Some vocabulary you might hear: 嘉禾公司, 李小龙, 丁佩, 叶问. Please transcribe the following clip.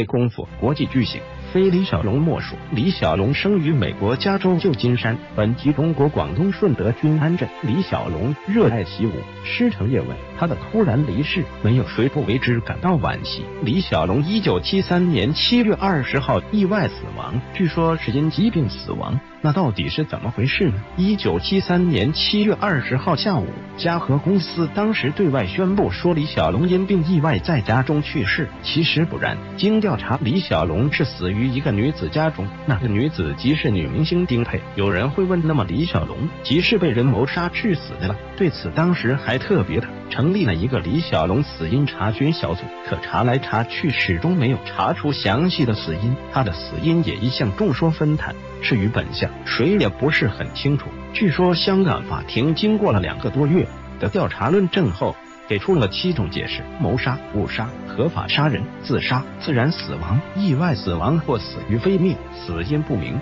位功夫，国际巨星，非李小龙莫属。李小龙生于美国加州旧金山，本籍中国广东顺德均安镇。李小龙热爱习武，师承叶问。他的突然离世，没有谁不为之感到惋惜。李小龙1973年7月20号意外死亡，据说是因疾病死亡。那到底是怎么回事呢？1973年7月20号下午，嘉禾公司当时对外宣布说李小龙因病意外在家中去世。其实不然，经调查，李小龙是死于一个女子家中，那个女子即是女明星丁佩。有人会问，那么李小龙即是被人谋杀致死的了？对此，当时还特别的成立了一个李小龙死因查询小组，可查来查去，始终没有查出详细的死因。他的死因也一向众说纷纭，是与本相谁也不是很清楚。据说香港法庭经过了2个多月的调查论证后，给出了7种解释：谋杀、误杀、合法杀人、自杀、自然死亡、意外死亡或死于非命、死因不明。